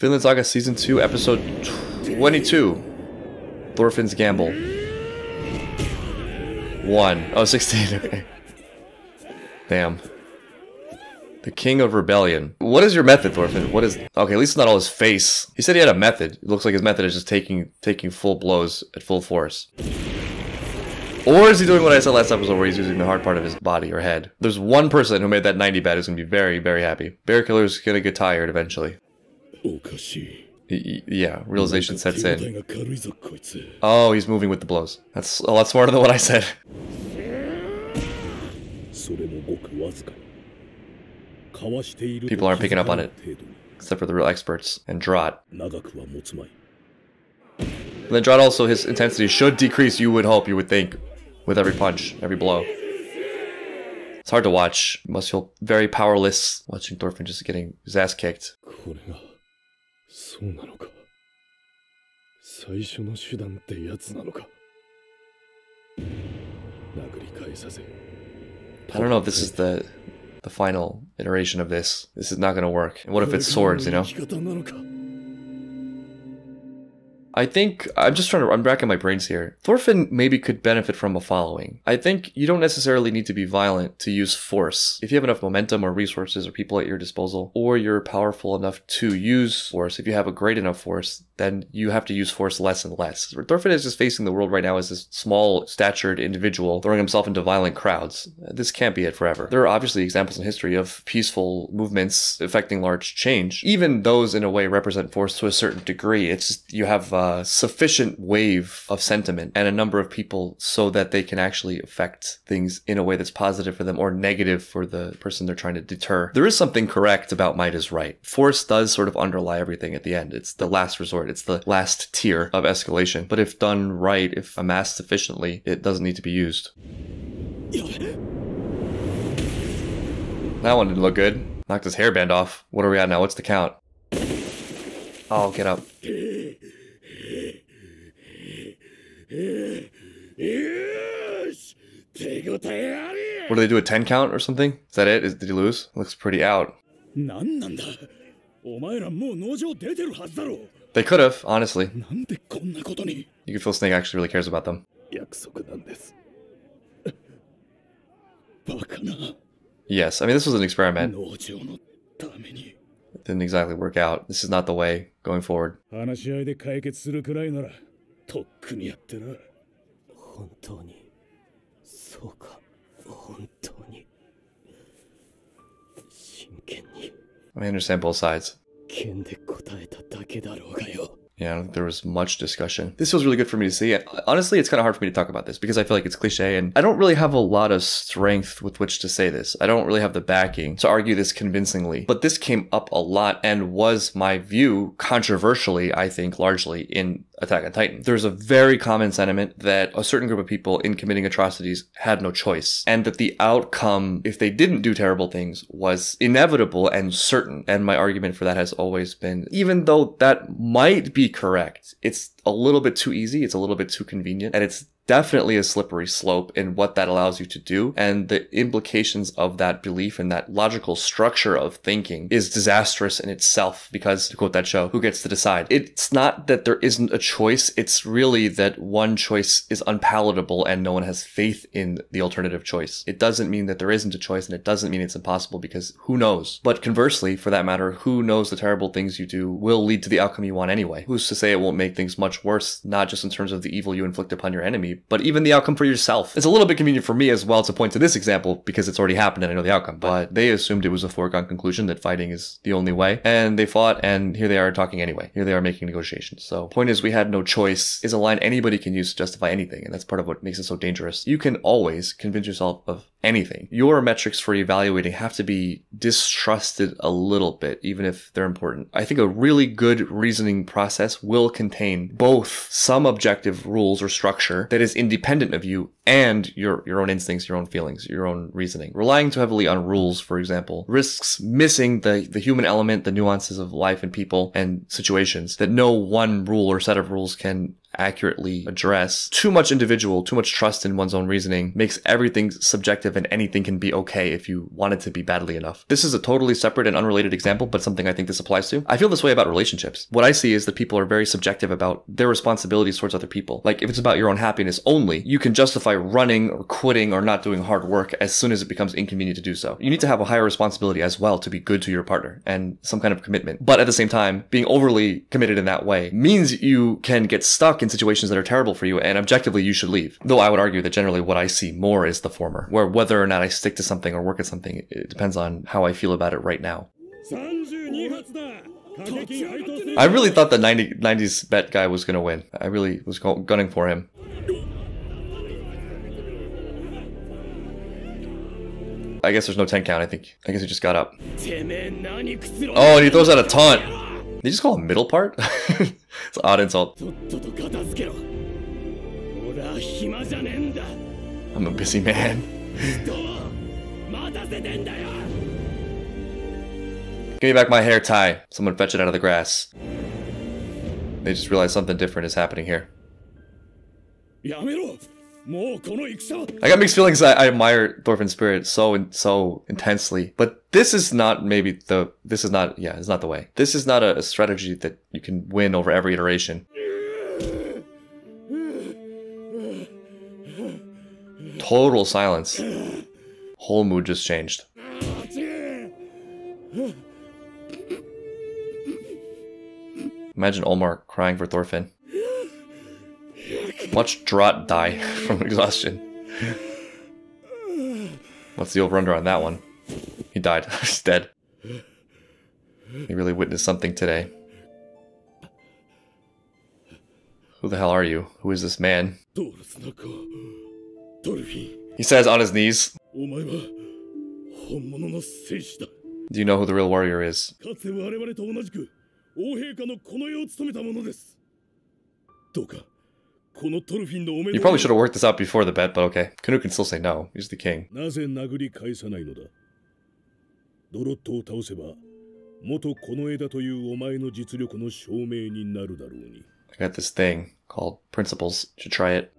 Vinland Saga Season 2, Episode 22. Thorfinn's Gamble. 1. Oh, 16. Okay. Damn. The King of Rebellion. What is your method, Thorfinn? What is... Okay, at least it's not all his face. He said he had a method. It looks like his method is just taking full blows at full force. Or is he doing what I said last episode where he's using the hard part of his body or head? There's one person who made that 90 bet who's going to be very, very happy. Bear Killer's going to get tired eventually. Yeah, realization sets in. Oh, he's moving with the blows. That's a lot smarter than what I said. People aren't picking up on it. Except for the real experts. And Drott. And then Drott also, his intensity should decrease, you would hope, you would think. With every punch, every blow. It's hard to watch. You must feel very powerless watching Thorfinn just getting his ass kicked. I don't know if this is the final iteration of this. This is not going to work. And what if it's swords, you know? I think, I'm just trying to, I'm racking my brains here. Thorfinn maybe could benefit from a following. I think you don't necessarily need to be violent to use force. If you have enough momentum or resources or people at your disposal, or you're powerful enough to use force, if you have a great enough force, then you have to use force less and less. Thorfinn is just facing the world right now as this small, statured individual throwing himself into violent crowds. This can't be it forever. There are obviously examples in history of peaceful movements affecting large change. Even those, in a way, represent force to a certain degree. It's just, you have a sufficient wave of sentiment and a number of people so that they can actually affect things in a way that's positive for them or negative for the person they're trying to deter. There is something correct about might is right. Force does sort of underlie everything at the end. It's the last resort. It's the last tier of escalation. But if done right, if amassed sufficiently, it doesn't need to be used. That one didn't look good. Knocked his hairband off. What are we at now? What's the count? Oh, get up. What do they do, a 10 count or something? Is that it? Did he lose? Looks pretty out. They could have, honestly. You can feel Snake actually really cares about them. Yes, I mean, this was an experiment. It didn't exactly work out. This is not the way going forward. I understand both sides. Yeah, I don't think there was much discussion. This was really good for me to see. Honestly, it's kind of hard for me to talk about this because I feel like it's cliche and I don't really have a lot of strength with which to say this. I don't really have the backing to argue this convincingly, but this came up a lot and was my view controversially, I think, largely in Attack on Titan. There's a very common sentiment that a certain group of people in committing atrocities had no choice and that the outcome, if they didn't do terrible things, was inevitable and certain. And my argument for that has always been, even though that might be correct, it's a little bit too easy, it's a little bit too convenient, and it's definitely a slippery slope in what that allows you to do, and the implications of that belief and that logical structure of thinking is disastrous in itself because, to quote that show, who gets to decide? It's not that there isn't a choice, it's really that one choice is unpalatable and no one has faith in the alternative choice. It doesn't mean that there isn't a choice and it doesn't mean it's impossible because who knows? But conversely, for that matter, who knows the terrible things you do will lead to the outcome you want anyway? Who's to say it won't make things much worse, not just in terms of the evil you inflict upon your enemy, but even the outcome for yourself. It's a little bit convenient for me as well to point to this example because it's already happened and I know the outcome, but they assumed it was a foregone conclusion that fighting is the only way, and they fought, and here they are talking anyway. Here they are making negotiations. So point is, we had no choice is a line anybody can use to justify anything, and that's part of what makes it so dangerous. You can always convince yourself of anything. Your metrics for evaluating have to be distrusted a little bit, even if they're important. I think a really good reasoning process will contain both some objective rules or structure that is independent of you and your own instincts, your own feelings, your own reasoning. Relying too heavily on rules, for example, risks missing the human element, the nuances of life and people and situations that no one rule or set of rules can accurately address. Too much individual, too much trust in one's own reasoning makes everything subjective, and anything can be okay if you want it to be badly enough. This is a totally separate and unrelated example, but something I think this applies to. I feel this way about relationships. What I see is that people are very subjective about their responsibilities towards other people. Like, if it's about your own happiness only, you can justify running or quitting or not doing hard work as soon as it becomes inconvenient to do so. You need to have a higher responsibility as well to be good to your partner and some kind of commitment. But at the same time, being overly committed in that way means you can get stuck in situations that are terrible for you, and objectively you should leave. Though I would argue that generally what I see more is the former, where whether or not I stick to something or work at something, it depends on how I feel about it right now. I really thought the 90s bet guy was gonna win. I really was gunning for him. I guess there's no 10 count, I think. I guess he just got up. Oh, and he throws out a taunt. Did he just call him middle part? It's an odd insult. I'm a busy man. Give me back my hair tie. Someone fetch it out of the grass. They just realized something different is happening here. I got mixed feelings. I admire Thorfinn's spirit so intensely, but this is not maybe the, it's not the way. This is not a strategy that you can win over every iteration. Total silence. Whole mood just changed. Imagine Olmar crying for Thorfinn. Watch Drott die from exhaustion. What's the over-under on that one? He died. He's dead. He really witnessed something today. Who the hell are you? Who is this man? He says on his knees. Do you know who the real warrior is? You probably should have worked this out before the bet, but okay. Canute can still say no. He's the king. I got this thing called principles. Should try it.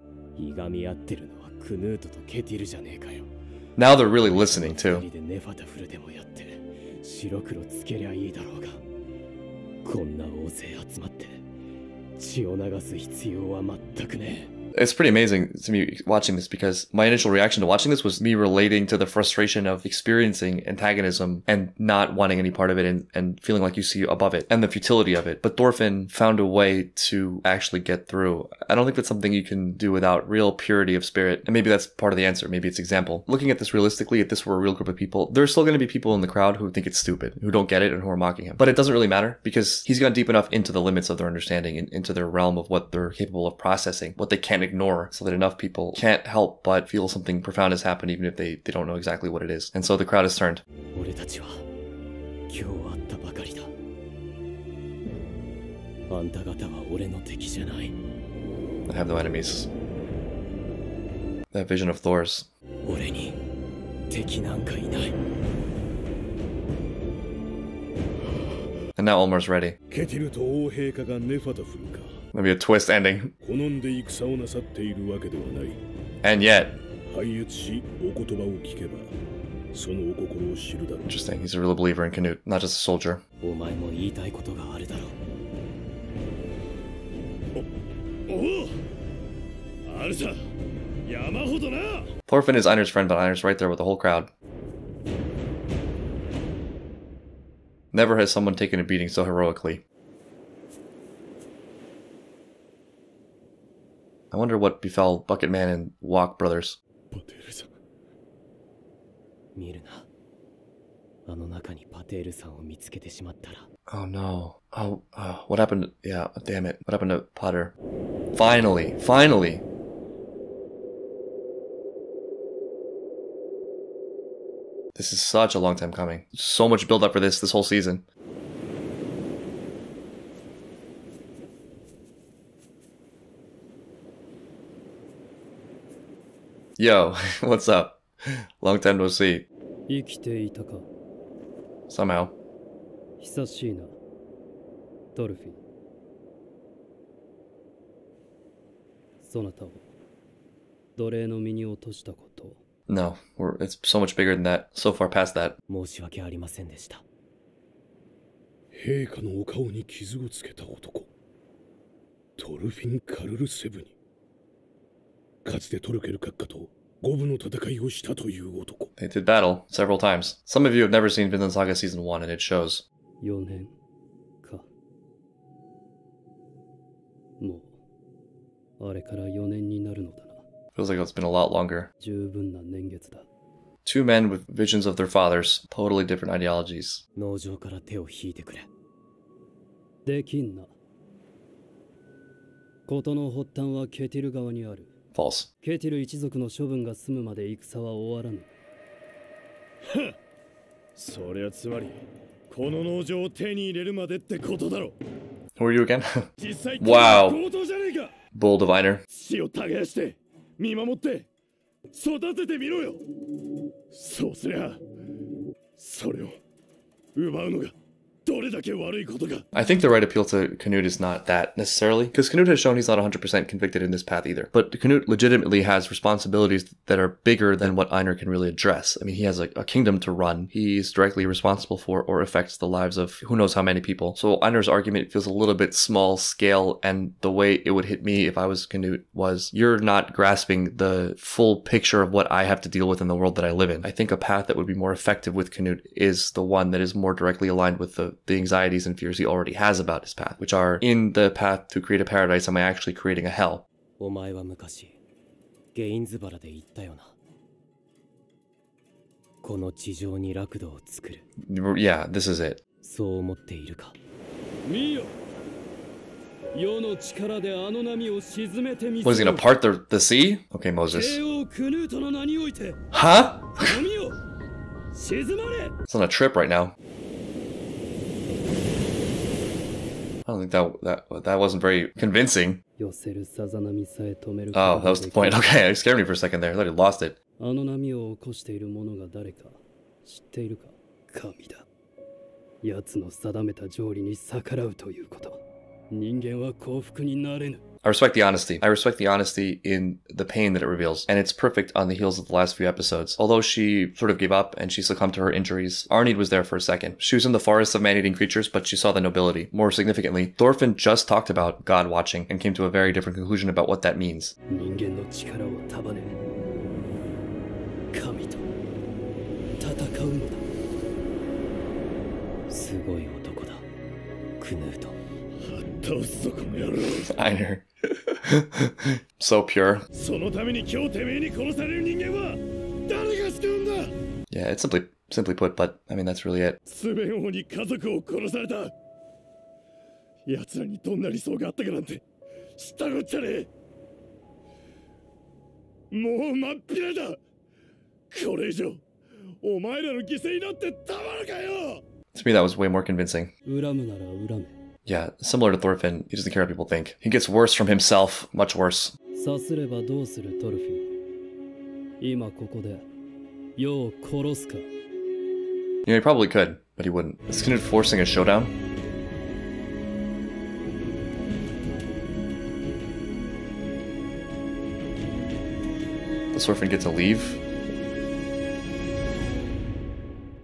Now they're really listening too. It's pretty amazing to me watching this, because my initial reaction to watching this was me relating to the frustration of experiencing antagonism and not wanting any part of it, and feeling like you see above it and the futility of it. But Thorfinn found a way to actually get through. I don't think that's something you can do without real purity of spirit. And maybe that's part of the answer. Maybe it's example. Looking at this realistically, if this were a real group of people, there's still going to be people in the crowd who think it's stupid, who don't get it, and who are mocking him. But it doesn't really matter, because he's gone deep enough into the limits of their understanding and into their realm of what they're capable of processing, what they can't ignore, so that enough people can't help but feel something profound has happened, even if they don't know exactly what it is. And so the crowd is turned. I have no enemies. That vision of Thor's. And now Olmar's ready. Maybe a twist ending. And yet. Interesting. He's a real believer in Canute, not just a soldier. Thorfinn is Einar's friend, but Einar's right there with the whole crowd. Never has someone taken a beating so heroically. I wonder what befell Bucketman and Walk Brothers. Oh no. Oh, what happened? Yeah, damn it. What happened to Potter? Finally, finally. This is such a long time coming. So much build up for this whole season. Yo, what's up? Long time no see. Somehow. No, it's so much bigger than that. So far past that. They did battle several times. Some of you have never seen Vinland Saga Season 1, and it shows. Feels like it's been a lot longer. Two men with visions of their fathers, totally different ideologies. False. Who are you again? Wow. Bold of Einar. I think the right appeal to Canute is not that, necessarily, because Canute has shown he's not 100% convicted in this path either. But Canute legitimately has responsibilities that are bigger than what Einar can really address. I mean, he has a kingdom to run. He's directly responsible for or affects the lives of who knows how many people. So Einar's argument feels a little bit small scale, and the way it would hit me if I was Canute was, you're not grasping the full picture of what I have to deal with in the world that I live in. I think a path that would be more effective with Canute is the one that is more directly aligned with the anxieties and fears he already has about his path, which are, in the path to create a paradise, am I actually creating a hell? Yeah, this is it. Was he gonna part the sea? Okay, Moses. Huh? It's on a trip right now. I don't think that wasn't very convincing. Oh, that was the point. Okay, it scared me for a second there. I thought he lost it. I respect the honesty. I respect the honesty in the pain that it reveals, and it's perfect on the heels of the last few episodes. Although she sort of gave up and she succumbed to her injuries, Arnid was there for a second. She was in the forest of man-eating creatures, but she saw the nobility. More significantly, Thorfinn just talked about God watching and came to a very different conclusion about what that means. Einar. So pure. Yeah, it's simply put, but I mean that's really it. To me that was way more convincing. Yeah, similar to Thorfinn, he doesn't care what people think. He gets worse from himself, much worse. Yeah, he probably could, but he wouldn't. Is Canute forcing a showdown? Does Thorfinn get to leave?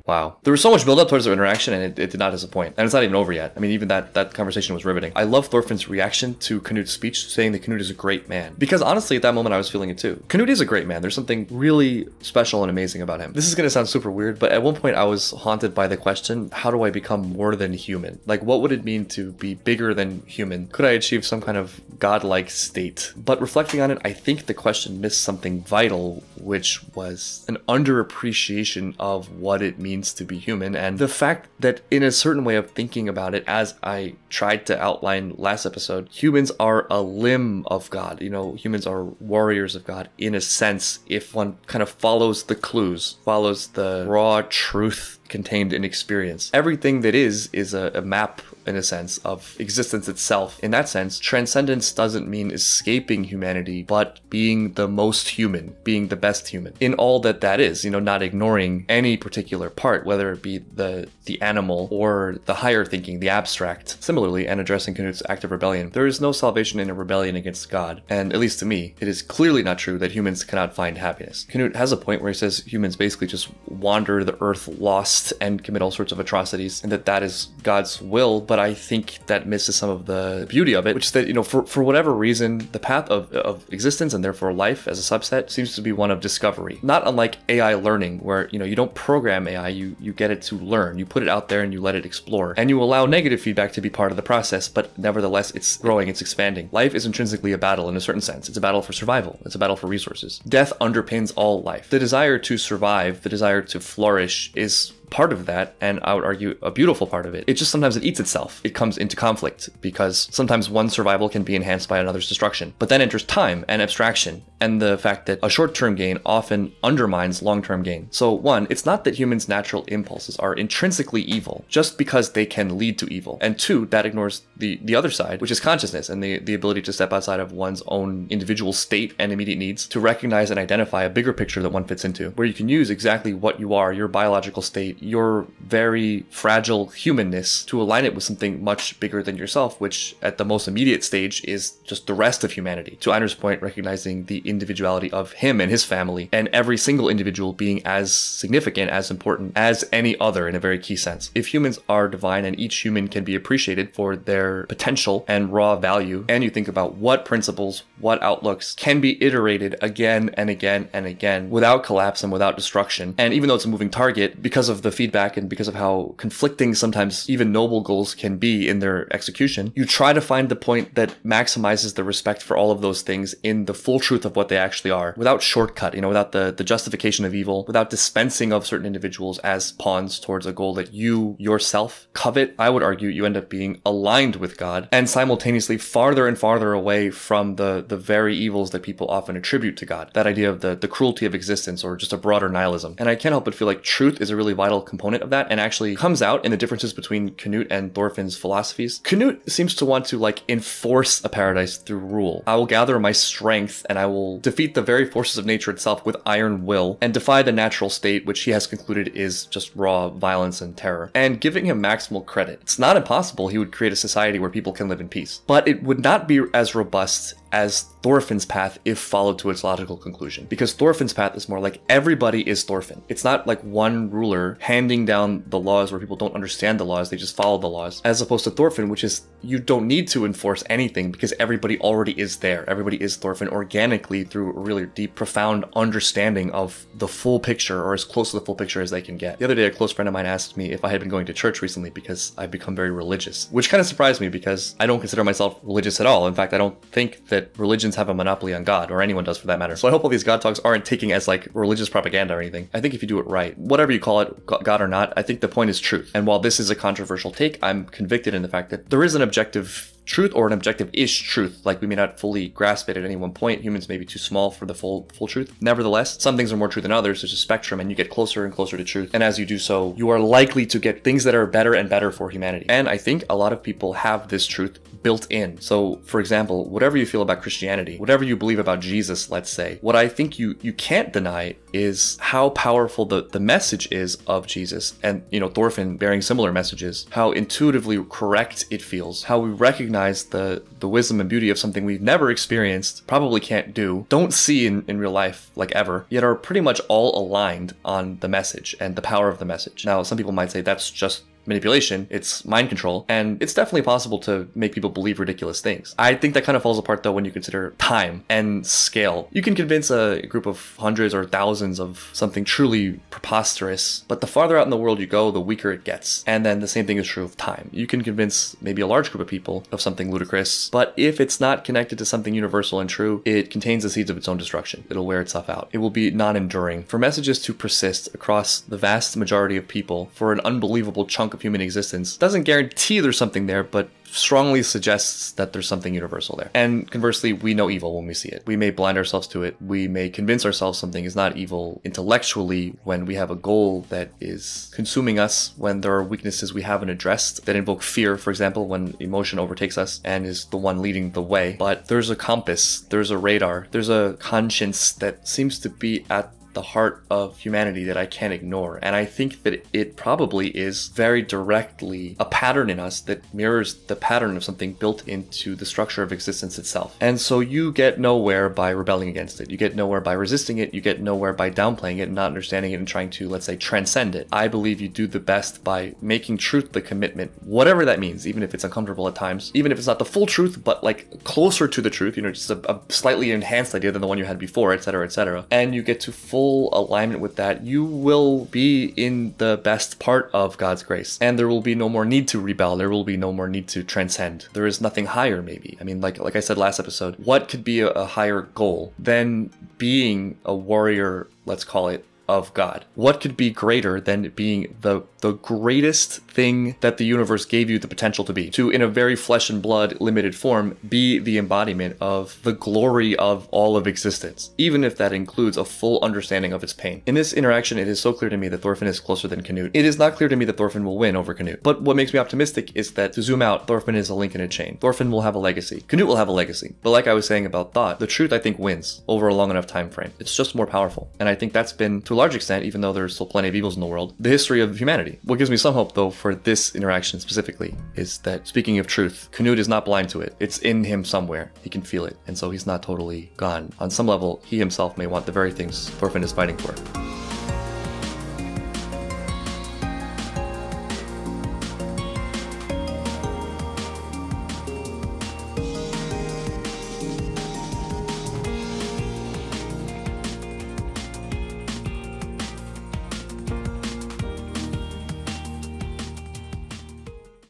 Wow. There was so much build-up towards their interaction, and it did not disappoint. And it's not even over yet. I mean, even that conversation was riveting. I love Thorfinn's reaction to Canute's speech, saying that Canute is a great man. Because honestly, at that moment, I was feeling it too. Canute is a great man. There's something really special and amazing about him. This is going to sound super weird, but at one point, I was haunted by the question, how do I become more than human? Like, what would it mean to be bigger than human? Could I achieve some kind of godlike state? But reflecting on it, I think the question missed something vital, which was an underappreciation of what it means to be human, and the fact that in a certain way of thinking about it, as I tried to outline last episode, humans are a limb of God. You know, humans are warriors of God in a sense, if one kind of follows the clues, follows the raw truth contained in experience. Everything that is a map in a sense, of existence itself. In that sense, transcendence doesn't mean escaping humanity, but being the most human, being the best human in all that that is, you know, not ignoring any particular part, whether it be the animal or the higher thinking, the abstract. Similarly, and addressing Canute's act of rebellion, there is no salvation in a rebellion against God, and at least to me, it is clearly not true that humans cannot find happiness. Canute has a point where he says humans basically just wander the earth lost and commit all sorts of atrocities, and that that is God's will, but I think that misses some of the beauty of it, which is that, you know, for whatever reason, the path of existence, and therefore life as a subset, seems to be one of discovery. Not unlike AI learning, where, you know, you don't program AI, you get it to learn. You put it out there and you let it explore, and you allow negative feedback to be part of the process, but nevertheless, it's growing, it's expanding. Life is intrinsically a battle in a certain sense. It's a battle for survival. It's a battle for resources. Death underpins all life. The desire to survive, the desire to flourish is part of that, and I would argue a beautiful part of it. It's just sometimes it eats itself. It comes into conflict because sometimes one survival can be enhanced by another's destruction. But then enters time and abstraction and the fact that a short-term gain often undermines long-term gain. So one, it's not that humans' natural impulses are intrinsically evil just because they can lead to evil. And two, that ignores the other side, which is consciousness and the ability to step outside of one's own individual state and immediate needs to recognize and identify a bigger picture that one fits into, where you can use exactly what you are, your biological state, your very fragile humanness, to align it with something much bigger than yourself, which at the most immediate stage is just the rest of humanity. To Einar's point, recognizing the individuality of him and his family, and every single individual being as significant, as important as any other in a very key sense. If humans are divine and each human can be appreciated for their potential and raw value, and you think about what principles, what outlooks can be iterated again and again and again without collapse and without destruction, and even though it's a moving target, because of the feedback and because of how conflicting sometimes even noble goals can be in their execution, you try to find the point that maximizes the respect for all of those things in the full truth of what they actually are, without shortcut, you know, without the justification of evil, without dispensing of certain individuals as pawns towards a goal that you yourself covet. I would argue you end up being aligned with God and simultaneously farther and farther away from the very evils that people often attribute to God. That idea of the cruelty of existence, or just a broader nihilism. And I can't help but feel like truth is a really vital component of that, and actually comes out in the differences between Canute and Thorfinn's philosophies. Canute seems to want to, like, enforce a paradise through rule. I will gather my strength and I will defeat the very forces of nature itself with iron will and defy the natural state, which he has concluded is just raw violence and terror. And giving him maximal credit, it's not impossible he would create a society where people can live in peace, but it would not be as robust as Thorfinn's path if followed to its logical conclusion. Because Thorfinn's path is more like everybody is Thorfinn. It's not like one ruler handing down the laws where people don't understand the laws, they just follow the laws. As opposed to Thorfinn, which is you don't need to enforce anything because everybody already is there. Everybody is Thorfinn organically through a really deep, profound understanding of the full picture, or as close to the full picture as they can get. The other day, a close friend of mine asked me if I had been going to church recently because I've become very religious, which kind of surprised me because I don't consider myself religious at all. In fact, I don't think that religions have a monopoly on God, or anyone does for that matter. So I hope all these God talks aren't taken as like religious propaganda or anything. I think if you do it right, whatever you call it, God or not, I think the point is truth. And while this is a controversial take, I'm convicted in the fact that there is an objective truth, or an objective-ish truth. Like, we may not fully grasp it at any one point. Humans may be too small for the full truth. Nevertheless, some things are more true than others. There's a spectrum, and you get closer and closer to truth. And as you do so, you are likely to get things that are better and better for humanity. And I think a lot of people have this truth built in. So, for example, whatever you feel about Christianity, whatever you believe about Jesus, let's say, what I think you can't deny is how powerful the message is of Jesus, and, you know, Thorfinn bearing similar messages, how intuitively correct it feels, how we recognize the wisdom and beauty of something we've never experienced, probably can't do, don't see in real life, like, ever, yet are pretty much all aligned on the message and the power of the message. Now, some people might say that's just manipulation, it's mind control, and it's definitely possible to make people believe ridiculous things. I think that kind of falls apart though when you consider time and scale. You can convince a group of hundreds or thousands of something truly preposterous, but the farther out in the world you go, the weaker it gets. And then the same thing is true of time. You can convince maybe a large group of people of something ludicrous, but if it's not connected to something universal and true, it contains the seeds of its own destruction. It'll wear itself out. It will be non-enduring. For messages to persist across the vast majority of people for an unbelievable chunk of human existence doesn't guarantee there's something there, but strongly suggests that there's something universal there. And conversely, we know evil when we see it. We may blind ourselves to it. We may convince ourselves something is not evil intellectually when we have a goal that is consuming us, when there are weaknesses we haven't addressed that invoke fear, for example, when emotion overtakes us and is the one leading the way. But there's a compass, there's a radar, there's a conscience that seems to be at the heart of humanity that I can't ignore. And I think that it probably is very directly a pattern in us that mirrors the pattern of something built into the structure of existence itself. And so you get nowhere by rebelling against it. You get nowhere by resisting it. You get nowhere by downplaying it and not understanding it and trying to, let's say, transcend it. I believe you do the best by making truth the commitment, whatever that means, even if it's uncomfortable at times, even if it's not the full truth, but like closer to the truth, you know, just a slightly enhanced idea than the one you had before, etc., etc. And you get to full alignment with that, you will be in the best part of God's grace. And there will be no more need to rebel. There will be no more need to transcend. There is nothing higher, maybe. I mean, like I said last episode, what could be a higher goal than being a warrior, let's call it, of God? What could be greater than being the greatest thing that the universe gave you the potential to be? To, in a very flesh and blood limited form, be the embodiment of the glory of all of existence, even if that includes a full understanding of its pain. In this interaction, it is so clear to me that Thorfinn is closer than Canute. It is not clear to me that Thorfinn will win over Canute, but what makes me optimistic is that, to zoom out, Thorfinn is a link in a chain. Thorfinn will have a legacy. Canute will have a legacy. But like I was saying about thought, the truth, I think, wins over a long enough time frame. It's just more powerful. And I think that's been, to a large extent, even though there's still plenty of evils in the world, the history of humanity. What gives me some hope, though, for this interaction specifically, is that, speaking of truth, Canute is not blind to it. It's in him somewhere. He can feel it, and so he's not totally gone. On some level, he himself may want the very things Thorfinn is fighting for.